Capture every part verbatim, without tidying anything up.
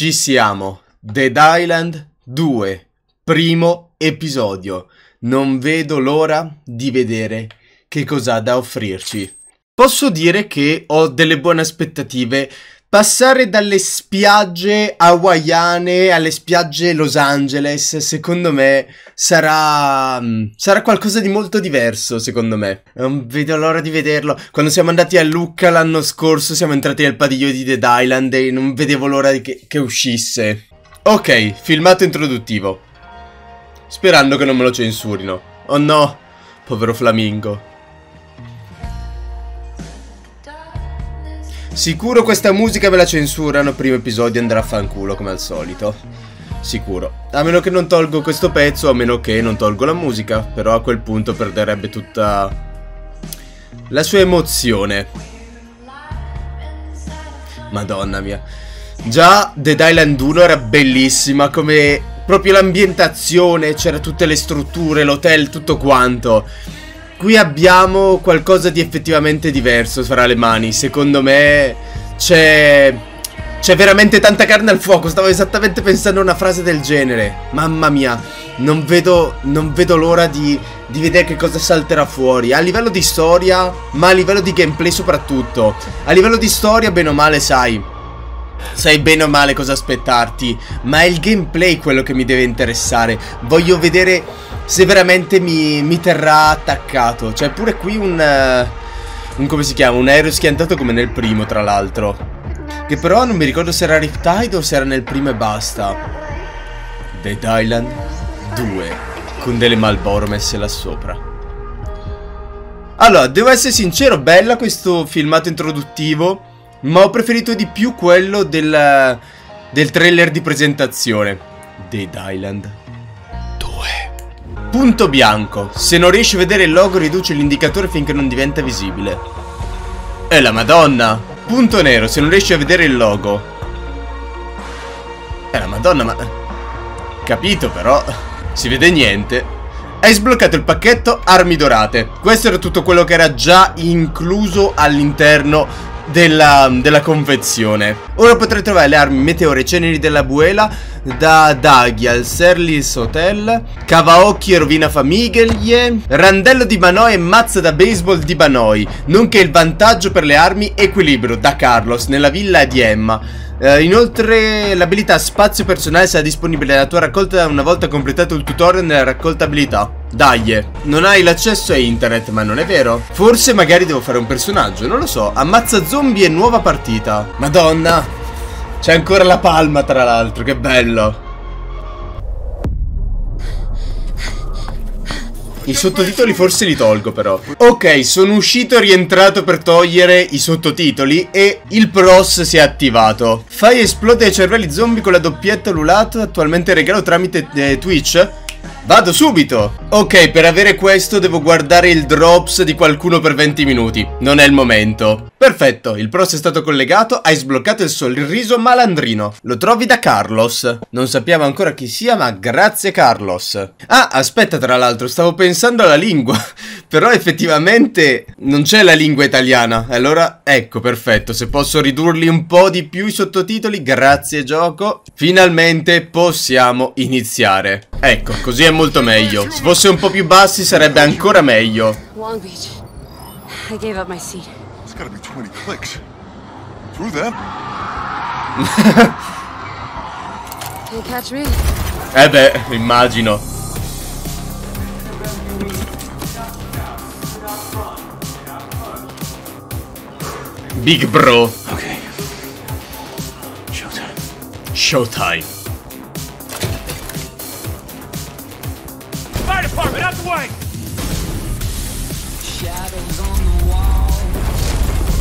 Ci siamo, Dead Island due, primo episodio. Non vedo l'ora di vedere che cos'ha da offrirci. Posso dire che ho delle buone aspettative. Passare dalle spiagge hawaiane alle spiagge Los Angeles, secondo me, sarà... sarà qualcosa di molto diverso, secondo me. Non vedo l'ora di vederlo. Quando siamo andati a Lucca l'anno scorso, siamo entrati nel padiglione di Dead Island e non vedevo l'ora che, che uscisse. Ok, filmato introduttivo. Sperando che non me lo censurino. Oh no, povero flamingo. Sicuro questa musica me la censurano, primo episodio andrà a fanculo come al solito. Sicuro. A meno che non tolgo questo pezzo, a meno che non tolgo la musica. Però a quel punto perderebbe tutta la sua emozione. Madonna mia. Già Dead Island uno era bellissima come proprio l'ambientazione, c'era tutte le strutture, l'hotel, tutto quanto. Qui abbiamo qualcosa di effettivamente diverso fra le mani. Secondo me c'è... c'è veramente tanta carne al fuoco. Stavo esattamente pensando a una frase del genere. Mamma mia, non vedo, non vedo l'ora di, di vedere che cosa salterà fuori. A livello di storia, ma a livello di gameplay soprattutto. A livello di storia, bene o male, sai. Sai bene o male cosa aspettarti. Ma è il gameplay quello che mi deve interessare. Voglio vedere... se veramente mi, mi terrà attaccato. C'è pure qui un, uh, un... come si chiama? Un aereo schiantato come nel primo, tra l'altro. Che però non mi ricordo se era Riptide o se era nel primo e basta. Dead Island due. Con delle Marlboro messe là sopra. Allora, devo essere sincero, bella questo filmato introduttivo. Ma ho preferito di più quello del... del trailer di presentazione. Dead Island. Punto bianco. Se non riesci a vedere il logo, riduci l'indicatore finché non diventa visibile. E la madonna. Punto nero. Se non riesci a vedere il logo. E la madonna, ma... capito però. Si vede niente. Hai sbloccato il pacchetto armi dorate. Questo era tutto quello che era già incluso all'interno della, della confezione. Ora potrai trovare le armi meteore, ceneri della Buela, da Daghi al Serlis Hotel, Cavaocchi e rovina famiglie, randello di Banoi e mazza da baseball di Banoi, nonché il vantaggio per le armi equilibrio da Carlos nella villa di Emma. eh, Inoltre l'abilità spazio personale sarà disponibile nella tua raccolta una volta completato il tutorial nella raccolta abilità. Dai, non hai l'accesso a internet, ma non è vero? Forse magari devo fare un personaggio, non lo so. Ammazza zombie e nuova partita. Madonna, c'è ancora la palma tra l'altro, che bello. I sottotitoli forse li tolgo però. Ok, sono uscito e rientrato per togliere i sottotitoli e il pros si è attivato. Fai esplodere i cervelli zombie con la doppietta ululata, attualmente regalo tramite eh, Twitch. Vado subito. Ok, per avere questo devo guardare il drops di qualcuno per venti minuti. Non è il momento. Perfetto, il pros è stato collegato. Hai sbloccato il sorriso malandrino. Lo trovi da Carlos. Non sappiamo ancora chi sia, ma grazie Carlos. Ah, aspetta, tra l'altro stavo pensando alla lingua. Però effettivamente non c'è la lingua italiana. Allora, ecco, perfetto. Se posso ridurli un po' di più i sottotitoli, grazie gioco. Finalmente possiamo iniziare. Ecco, così è molto meglio. Se fosse un po' più bassi sarebbe ancora meglio. Long Beach. I gave up my seat. It's gotta be twenty clicks. Through them. Can catch me? Eh beh, immagino. Big bro. Ok. Showtime. Showtime.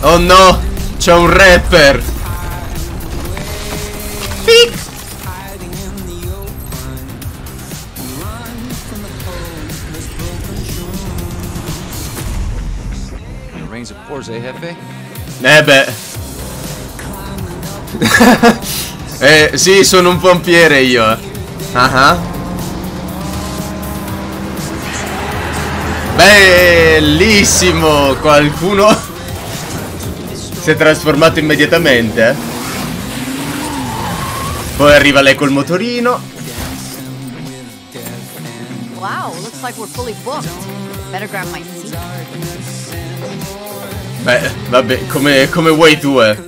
Oh no, c'è un rapper. Pic. Eh beh. Eh sì, sono un pompiere io. Ah ah. Bellissimo. Qualcuno si è trasformato immediatamente. Poi arriva lei col motorino. Wow, looks like we're fully booked. Better grab my seat. Beh, vabbè, come, come vuoi tu, eh.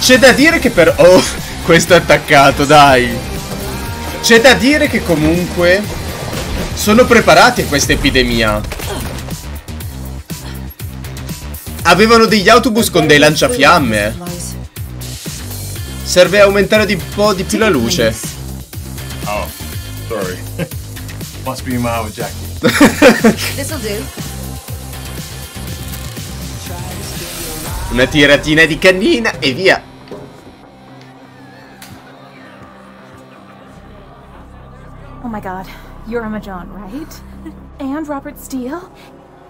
C'è da dire che per... Oh, questo è attaccato, dai. C'è da dire che comunque sono preparati a questa epidemia. Avevano degli autobus con dei lanciafiamme. Serve aumentare un po' di più la luce. Oh, sorry. Must be my Jackie. This'll do. Una tiratina di cannina e via. Oh my god, you're Emma John, right? And Robert Steele?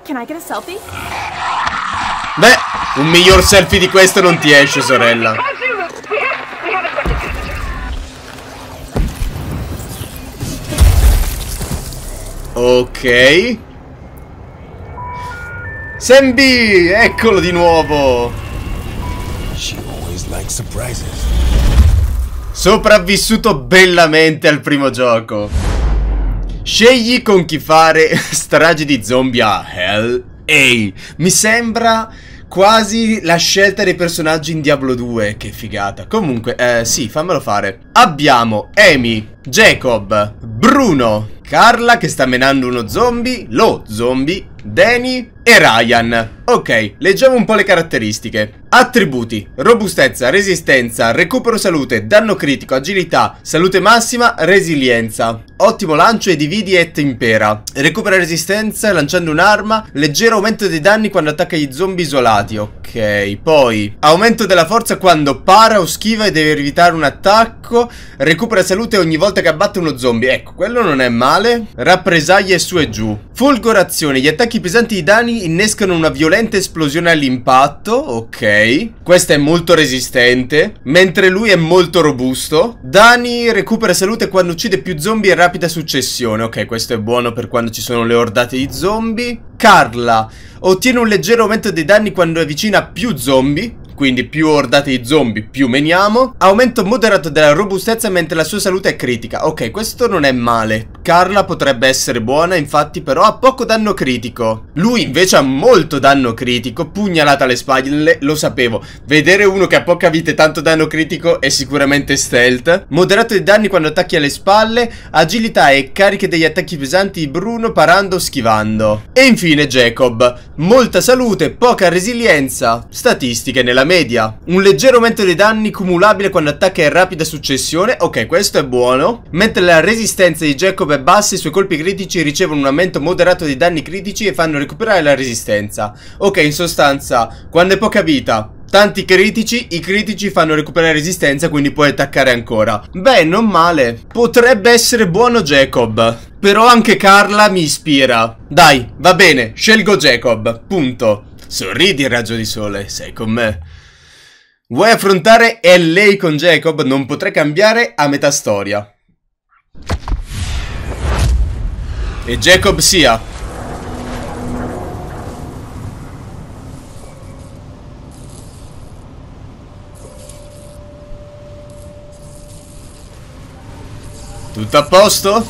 Can I get a selfie? Beh, un miglior selfie di questo non ti esce, sorella. Ok. Sembi, eccolo di nuovo. Sopravvissuto bellamente al primo gioco. Scegli con chi fare stragi di zombie a Hell. Ehi, mi sembra quasi la scelta dei personaggi in Diablo due. Che figata. Comunque, eh, sì, fammelo fare. Abbiamo Amy, Jacob, Bruno, Carla che sta menando uno zombie, lo zombie, Danny e Ryan. Ok, leggiamo un po' le caratteristiche. Attributi: robustezza, resistenza, recupero salute, danno critico, agilità, salute massima, resilienza. Ottimo lancio e dividi et impera. Recupera resistenza lanciando un'arma. Leggero aumento dei danni quando attacca gli zombie isolati. Ok, poi aumento della forza quando para o schiva e deve evitare un attacco. Recupera salute ogni volta che abbatte uno zombie. Ecco, quello non è male. Rappresaglie su e giù. Folgorazione: gli attacchi pesanti di danni innescano una violenta esplosione all'impatto. Ok, questa è molto resistente, mentre lui è molto robusto. Danny recupera salute quando uccide più zombie e rapida successione. Ok, questo è buono per quando ci sono le ordate di zombie. Carla ottiene un leggero aumento dei danni quando avvicina più zombie, quindi più ordate di zombie più meniamo. Aumento moderato della robustezza mentre la sua salute è critica. Ok, questo non è male. Carla potrebbe essere buona, infatti, però ha poco danno critico. Lui invece ha molto danno critico. Pugnalata alle spalle, lo sapevo. Vedere uno che ha poca vita e tanto danno critico è sicuramente stealth. Moderato dei danni quando attacchi alle spalle. Agilità e cariche degli attacchi pesanti di Bruno parando o schivando. E infine Jacob, molta salute, poca resilienza, statistiche nella media. Un leggero aumento dei danni cumulabile quando attacca in rapida successione. Ok, questo è buono. Mentre la resistenza di Jacob è bassa, i suoi colpi critici ricevono un aumento moderato dei danni critici e fanno recuperare la resistenza. Ok, in sostanza, quando è poca vita, tanti critici, i critici fanno recuperare resistenza, quindi puoi attaccare ancora. Beh, non male. Potrebbe essere buono Jacob. Però anche Carla mi ispira. Dai, va bene, scelgo Jacob. Punto. Sorridi, raggio di sole, sei con me. Vuoi affrontare L A con Jacob? Non potrei cambiare a metà storia. E Jacob sia. Tutto a posto?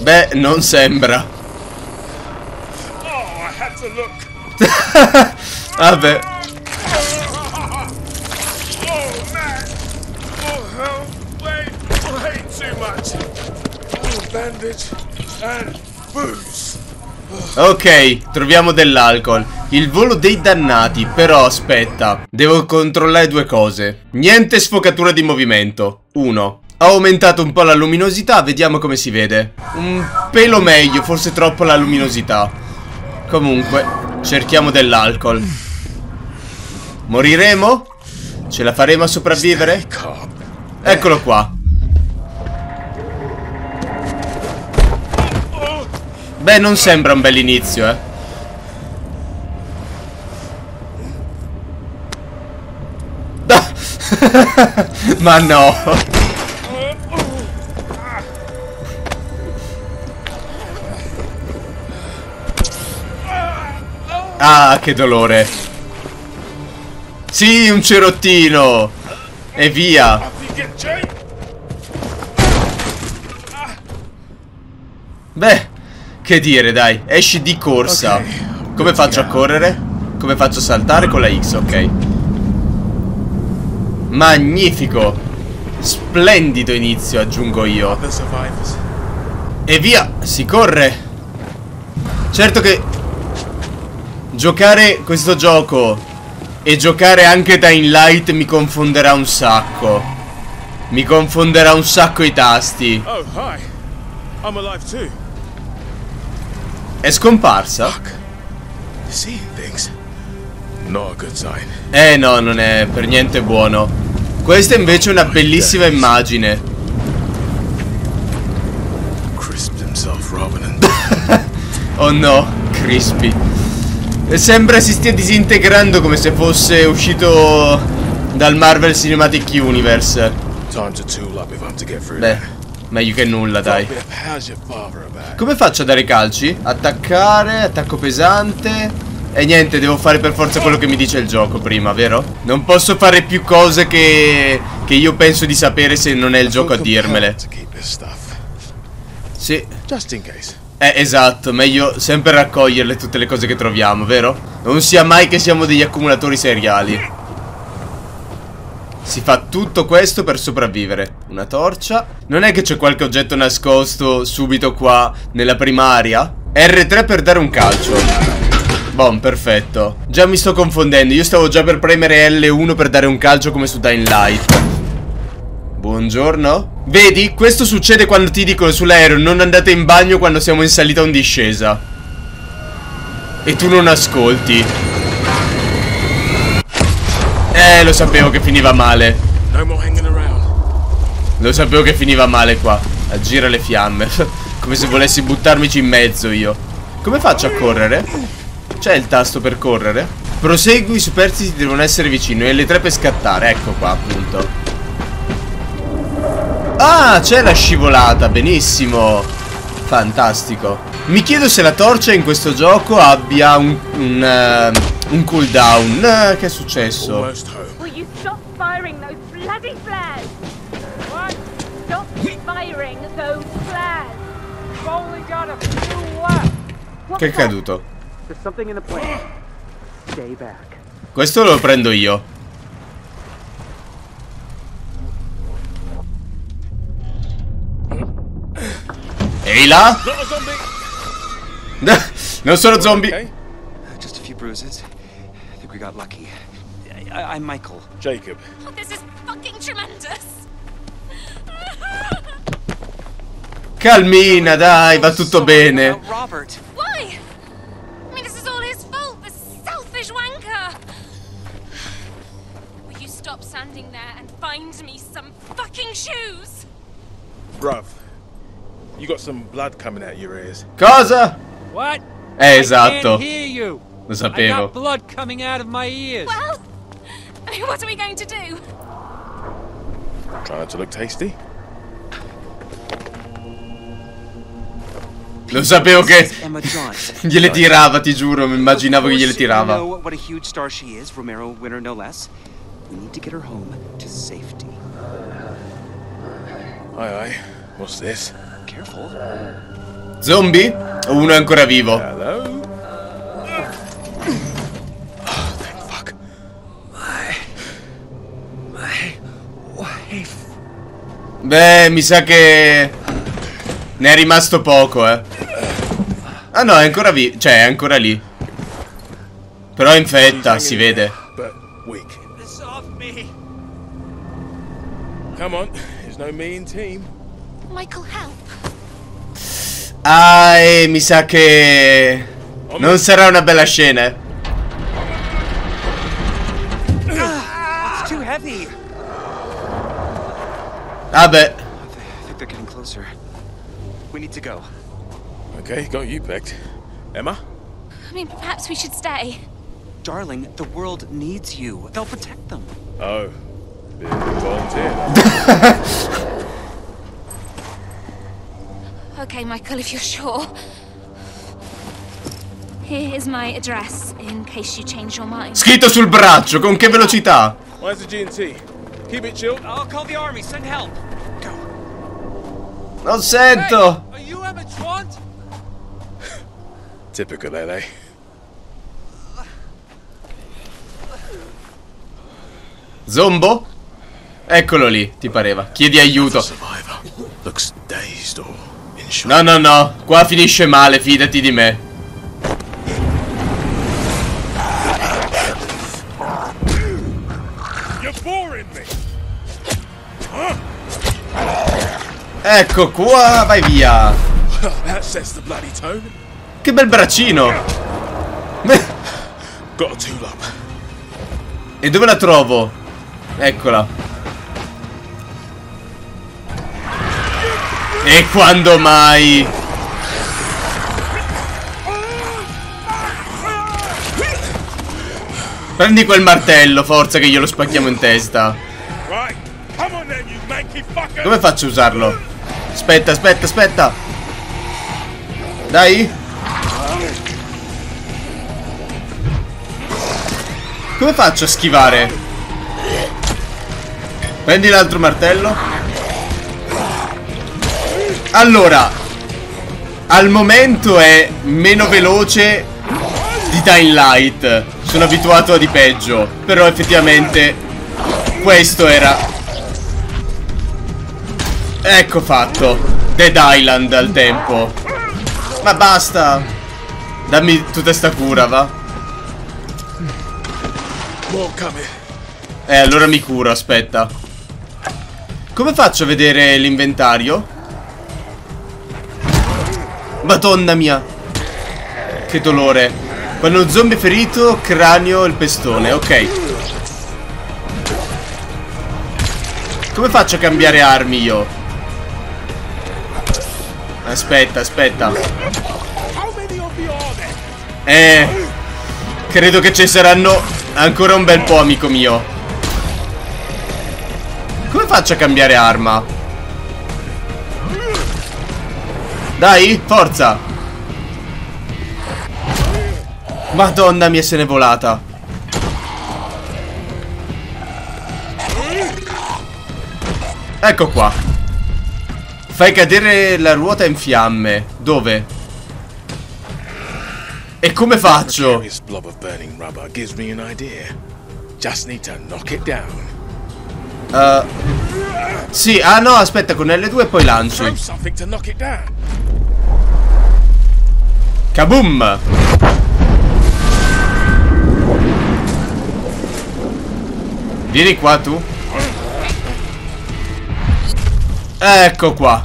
Beh, non sembra. Vabbè. Ok, troviamo dell'alcol. Il volo dei dannati. Però aspetta, devo controllare due cose. Niente sfocatura di movimento. Uno, ho aumentato un po' la luminosità. Vediamo come si vede. Un pelo meglio, forse troppo la luminosità. Comunque cerchiamo dell'alcol. Moriremo? Ce la faremo a sopravvivere? Eccolo qua. Beh, non sembra un bel inizio, eh. Ah, Ma no! Ah, che dolore! Sì, un cerottino! E via! Beh, che dire, dai, esci di corsa. Come faccio a correre? Come faccio a saltare? Con la X, ok. Magnifico! Splendido inizio, aggiungo io. E via, si corre. Certo che giocare questo gioco e giocare anche Dying Light mi confonderà un sacco. Mi confonderà un sacco i tasti. Oh, hi. I'm alive too. È scomparsa? Eh no, non è per niente buono. Questa è invece una bellissima immagine. Oh no, Crispy. Sembra si stia disintegrando come se fosse uscito dal Marvel Cinematic Universe. Beh, meglio che nulla, dai. Come faccio a dare calci? Attaccare, attacco pesante. E niente, devo fare per forza quello che mi dice il gioco prima, vero? Non posso fare più cose che, che io penso di sapere se non è il gioco a dirmele. Sì. Eh, esatto, meglio sempre raccoglierle tutte le cose che troviamo, vero? Non sia mai che siamo degli accumulatori seriali. Si fa tutto questo per sopravvivere. Una torcia. Non è che c'è qualche oggetto nascosto subito qua nella primaria? erre tre per dare un calcio. Bom, perfetto. Già mi sto confondendo. Io stavo già per premere elle uno per dare un calcio come su Dying Light. Buongiorno. Vedi? Questo succede quando ti dicono sull'aereo: non andate in bagno quando siamo in salita o in discesa. E tu non ascolti. Eh, lo sapevo che finiva male. Lo sapevo che finiva male qua. Aggira le fiamme. Come se volessi buttarmici in mezzo io. Come faccio a correre? C'è il tasto per correre? Prosegui, i superstiti devono essere vicino. E elle tre per scattare, ecco qua appunto. Ah, c'è la scivolata, benissimo. Fantastico. Mi chiedo se la torcia in questo gioco abbia un, un, uh, un cooldown. uh, Che è successo? Che è caduto? Questo lo prendo io. Ehi là. Non sono zombie. Just a few bruises. I think we got lucky. I'm Michael. Jacob. Oh, this is fucking tremendous. Calmina, dai, va tutto bene. Robert. Cosa? Eh, esatto. Lo sapevo. Lo sapevo che gliele tirava, ti giuro, mi immaginavo che gliele tirava. We need to get her home to safety. Aye, aye. What's this? Careful. Zombie? Uno è ancora vivo. Hello. Oh, thank fuck. My, my wife. Beh, mi sa che ne è rimasto poco, eh. Ah no, è ancora vivo, cioè è ancora lì. Però è infetta, si vede. Come on, there's no me in team. Michael, help. Ah, eh, mi sa che non sarà una bella scena. Ah, it's too heavy. Vabbè. I think they're getting closer. We need to go. Okay, got you picked. Emma? I mean, perhaps we should stay. Darling, the world needs you. They'll protect them. Oh. Okay, Michael, if you're sure. Here is my address in case you change your mind. Scritto sul braccio, con che velocità? Where's the G N T? Keep it chill. I'll call the army. Send help. Go. Non sento. Hey, are you Emma Twant? Typical L A. Zombo? Eccolo lì, ti pareva. Chiedi aiuto. No, no, no. Qua finisce male, fidati di me. Ecco qua, vai via. Che bel braccino. E dove la trovo? Eccola. E quando mai? Prendi quel martello, forza, che glielo spacchiamo in testa. Come faccio a usarlo? Aspetta, aspetta, aspetta. Dai. Come faccio a schivare? Prendi l'altro martello. Allora, al momento è meno veloce di Dying Light. Sono abituato a di peggio. Però effettivamente questo era. Ecco fatto. Dead Island al tempo. Ma basta. Dammi tutta sta cura, va. Eh, allora mi curo, aspetta. Come faccio a vedere l'inventario? Madonna mia, che dolore. Quando zombie ferito, cranio e il pestone. Ok. Come faccio a cambiare armi io? Aspetta, aspetta. Eh, credo che ci saranno ancora un bel po', amico mio. Come faccio a cambiare arma? Dai, forza. Madonna mia, se n'è volata. Ecco qua. Fai cadere la ruota in fiamme. Dove? E come faccio? Uh, sì, ah no, aspetta, con L due e poi lancio. Kaboom! Vieni qua tu. Ecco qua.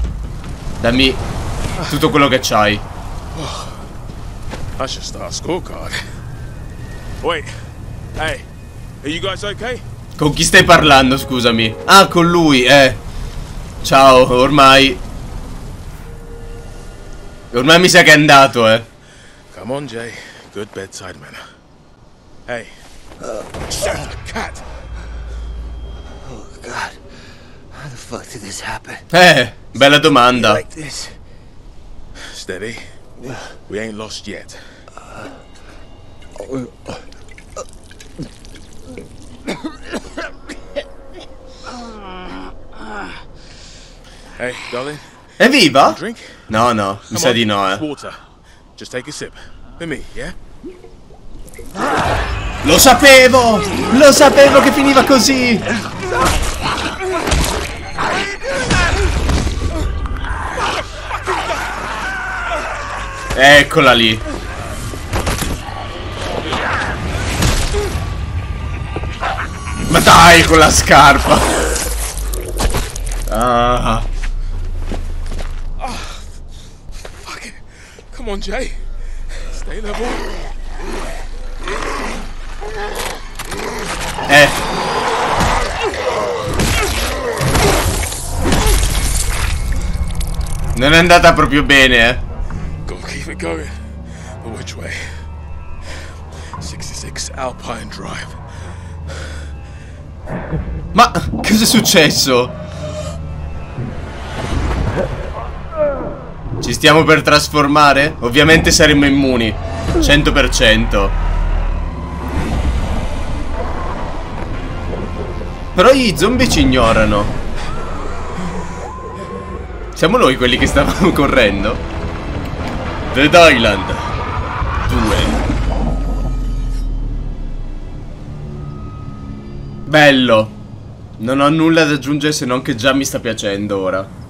Dammi tutto quello che c'hai. I should start a scorecard. Wait. Hey. Are you guys okay? Con chi stai parlando, scusami? Ah, con lui, eh. Ciao, ormai. Ormai mi sa che è andato, eh. Come on, Jay. Good bedside manner. Hey. Shut the cat. Oh god. How the fuck did this happen? Eh, bella domanda. Like this. Steady. We ain't lost yet. È viva? No, no, mi sa di no, eh. Lo sapevo! Lo sapevo che finiva così! Eccola lì. Ma dai, con la scarpa. Ah. Come on, Jay. Stay level. Eh. Non è andata proprio bene, eh. Go keep it going. But which way? sessantasei Alpine Drive. Ma Cos'è successo? Ci stiamo per trasformare? Ovviamente saremo immuni, cento per cento. Però gli zombie ci ignorano. Siamo noi quelli che stavano correndo? Dead Island due. Bello. Non ho nulla da aggiungere se non che già mi sta piacendo ora.